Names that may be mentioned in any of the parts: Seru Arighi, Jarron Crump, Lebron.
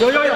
Yo. Get it.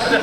Ada.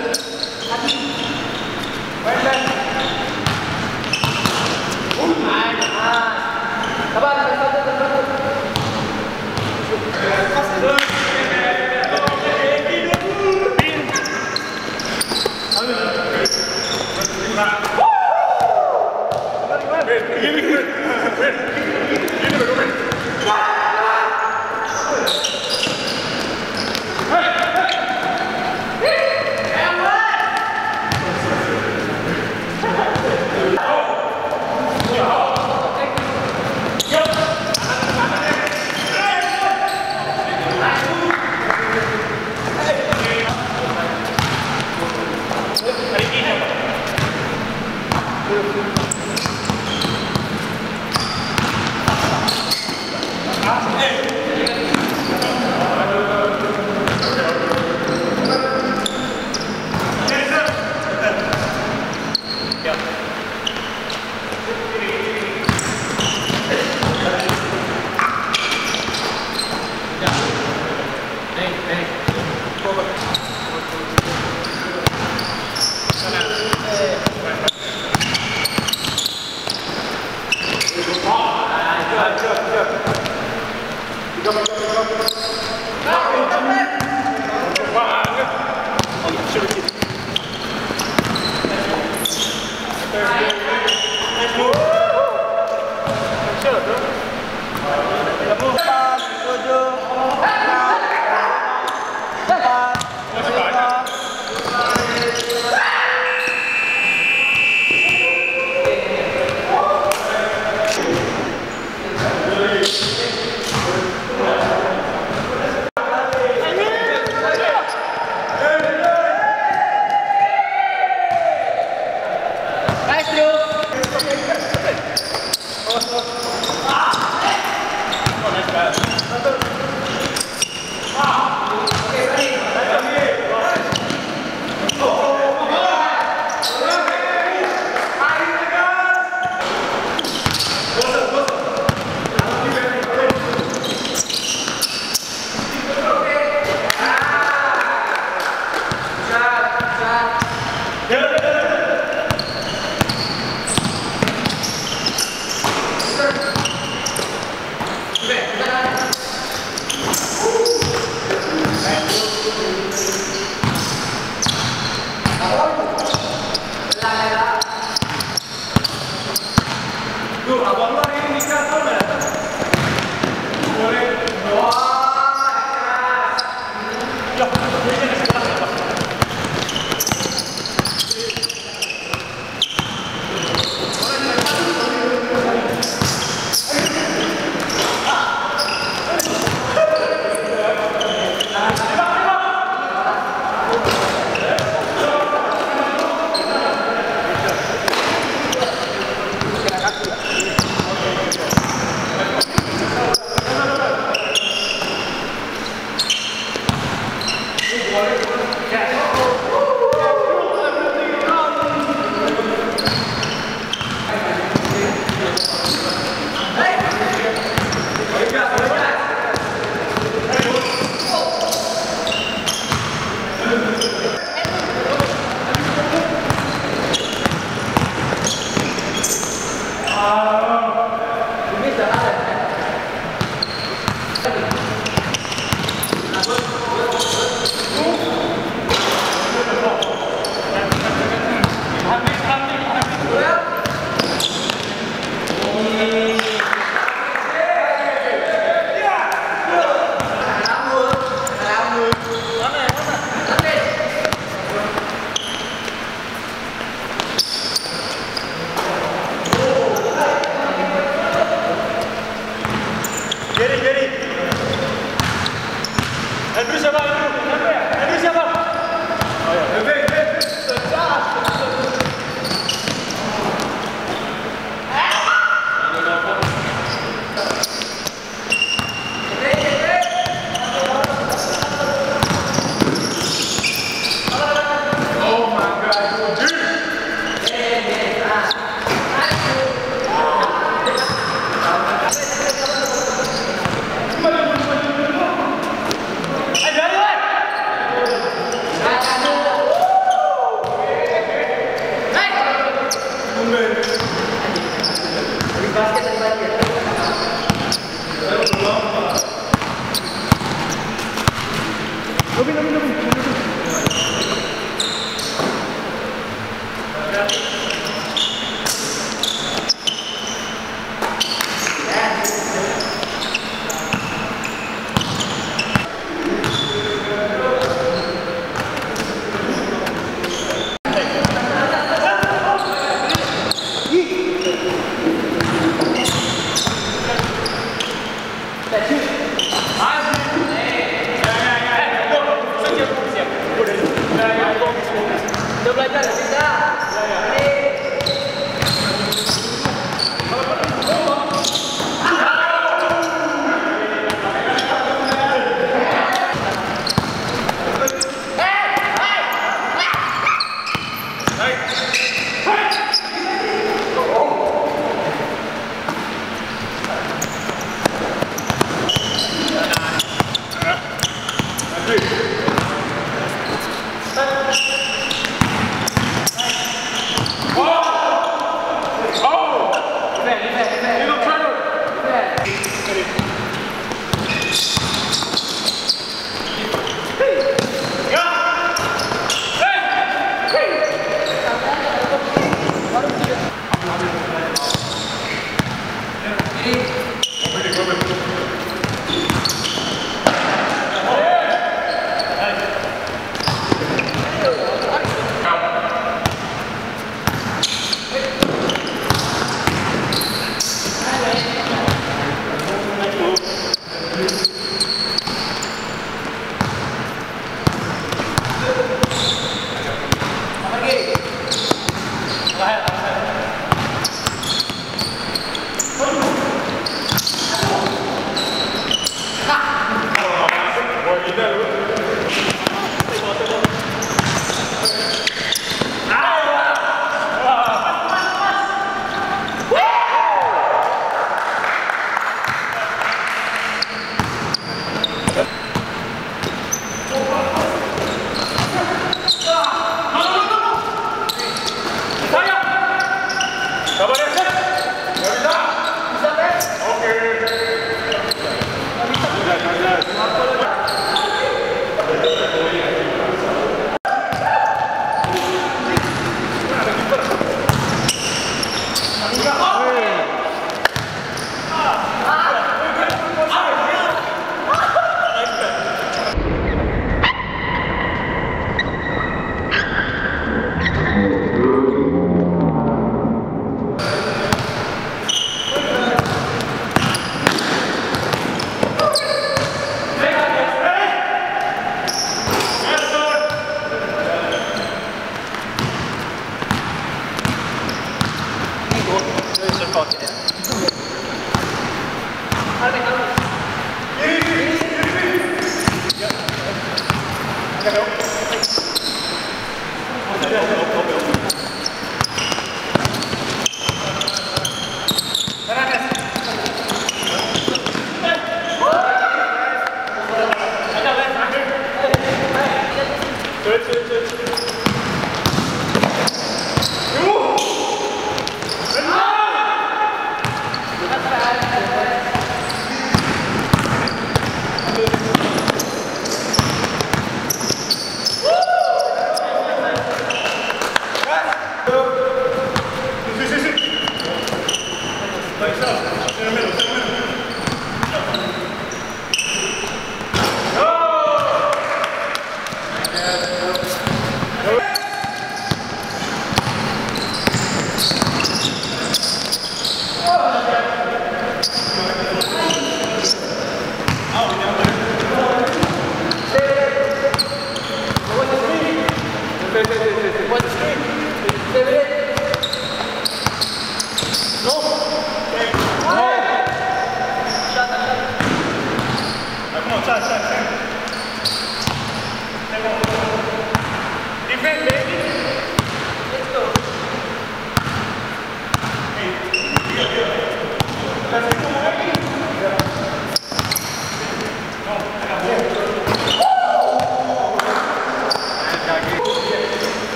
Thank you.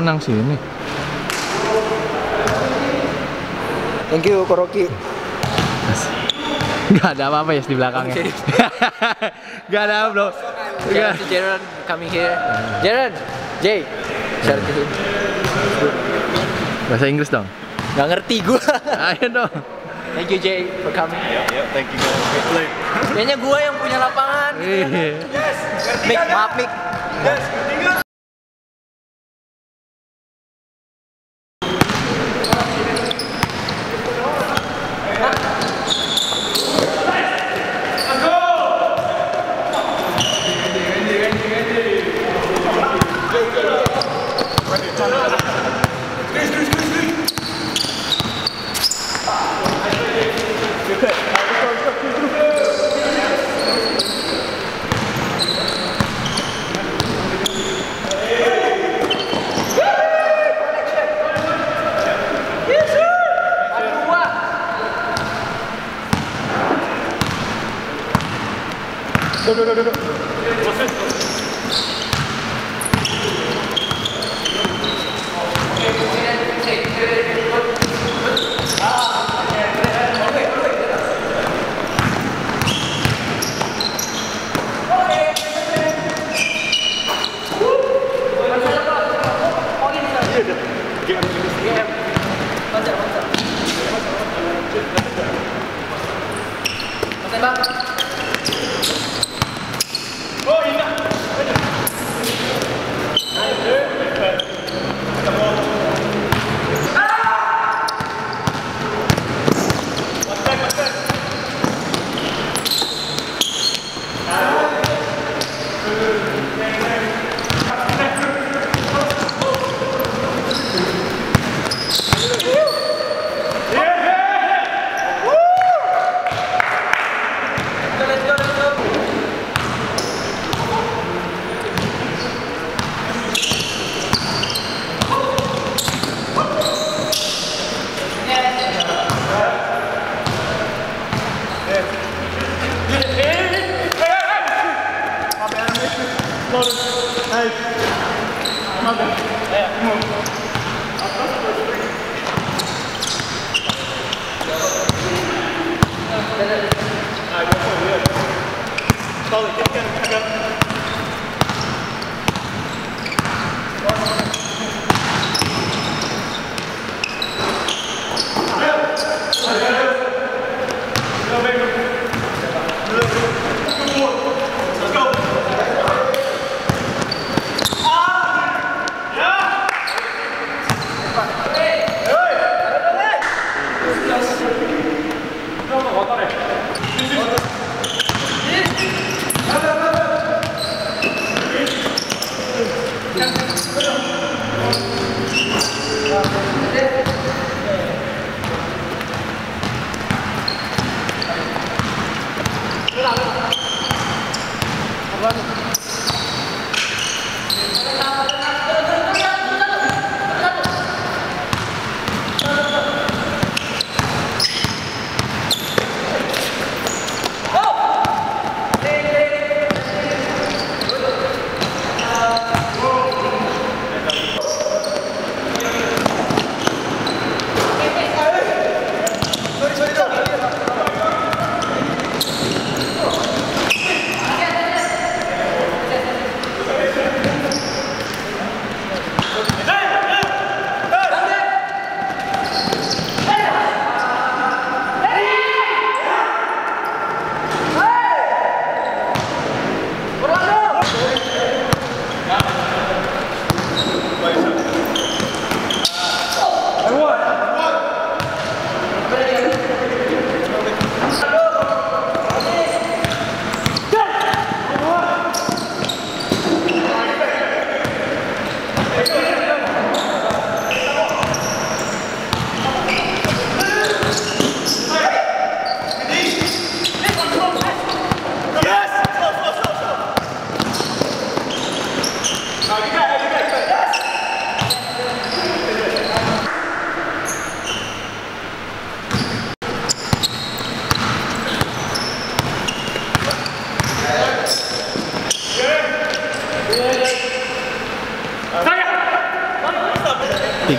Menang sini. Thank you Koroki. Gak ada apa-apa ya di belakangnya. Okay. Gak ada apa, bro. Thank you Jarron coming here. Jarron, Jay. Bahasa Inggris dong. Gak ngerti gua. Ayo dong. Thank you Jay for coming. Yep, thank you. Good play. Kayaknya gua yang punya lapangan. Yes. Mik, maaf Mik. Yes, ngerti. Oh, indah.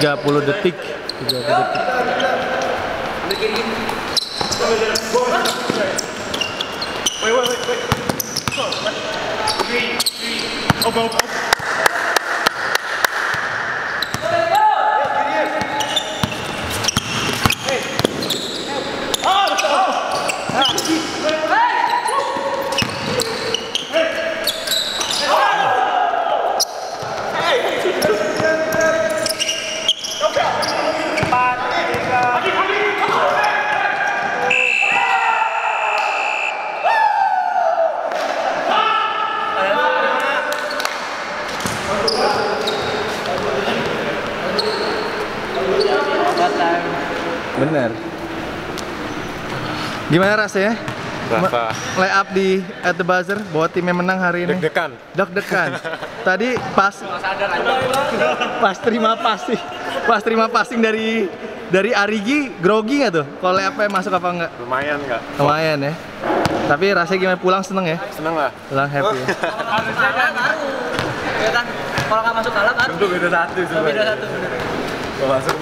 30 detik. Bener. Gimana rasanya? Lay up di at the buzzer bahwa timnya menang hari ini. Deg-degan. Tadi pas terima passing dari Arigi, grogi nggak tuh? Kalau lay up masuk apa enggak? Lumayan nggak? Lumayan ya. Tapi rasanya gimana, pulang seneng ya? Seneng lah. Pulang happy. Ya. Kalau nggak masuk kalah kan? Beda satu.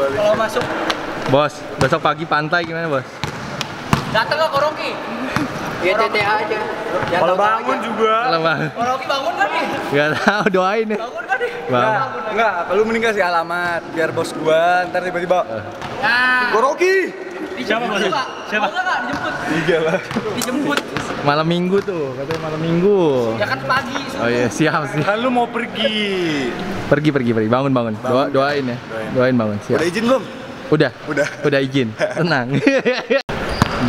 Kalau masuk. Bos, besok pagi pantai gimana, Bos? Datang ke Koroki. Ya TTA aja. Kalau bangun aja. Juga. Koroki bangun kan nih? Enggak tahu, doain deh. Bangun kan nih? Enggak, lu mending kasih alamat biar bos gua ntar tiba-tiba. Nah. Koroki. Dijemput, siapa, Bos? Siapa? Enggak, Kak, dijemput. Iya lah. Dijemput. Malam Minggu tuh, katanya malam Minggu. Ya kan pagi. Subuh. Oh iya, siap. Kan lu mau pergi. Pergi. Bangun. Doain ya. Doain bangun, siap. Udah izin belum? Udah izin. Tenang.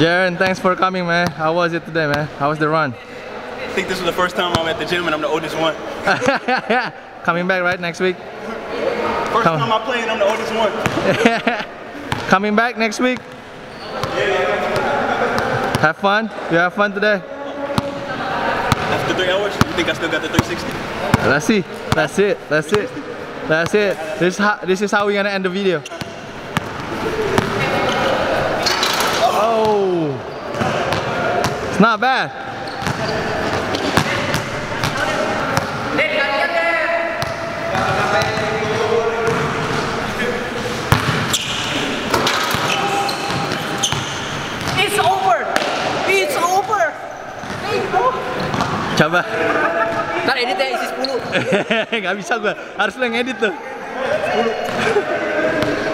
Jarron, thanks for coming, man. How was it today, man? How was the run? I think this was the first time I'm at the gym and I'm the oldest one. Coming back, right, next week? First time I play and I'm the oldest one. Coming back next week? Yeah. Have fun? You have fun today? After 3 hours, you think I still got the 360? That's it. This is how we're gonna end the video. Not bad. It's over. Coba. Ntar edit ya isi 10. Gak bisa gua, harus lo yang edit tuh. 10.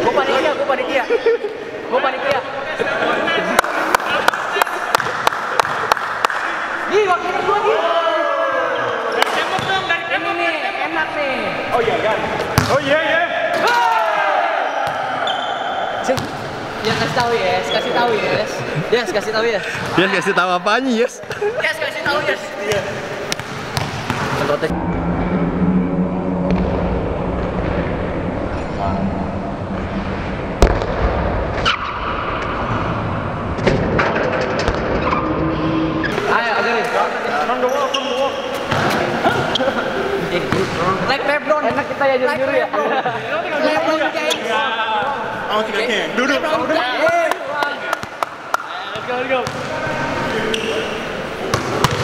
Gua panitia. Nih waktunya gua nih. Dari tembok dong, dari tembok nih. Enak nih. Oh iya kan. Oh iya ya. Ya kasih tahu ya, yes. kasih tahu apanya yes. Yes kasih tahu yes. Iya. Contohnya. Ayo ajarin. Nondong. Leg Lebron. Enak kita ya jujur ya. Lebron guys. Oh, tiga king. Duduk. Let's go.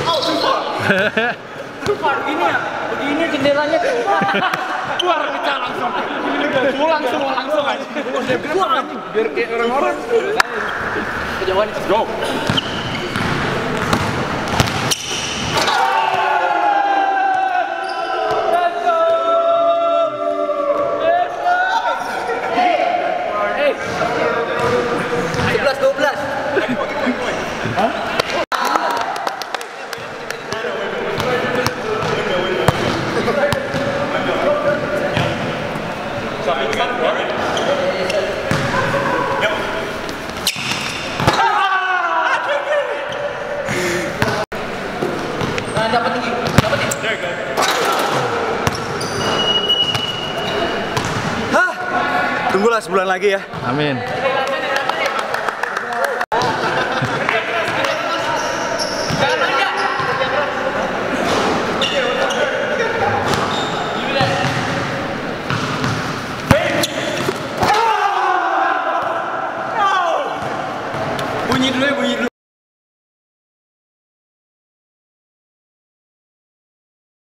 Oh, super. Begini jendelanya tuh. Keluar pecah langsung. Langsung aja. Keluar anjing. Biar kayak orang-orang. Kejauhan. Go. Tunggulah sebulan lagi ya. Amin.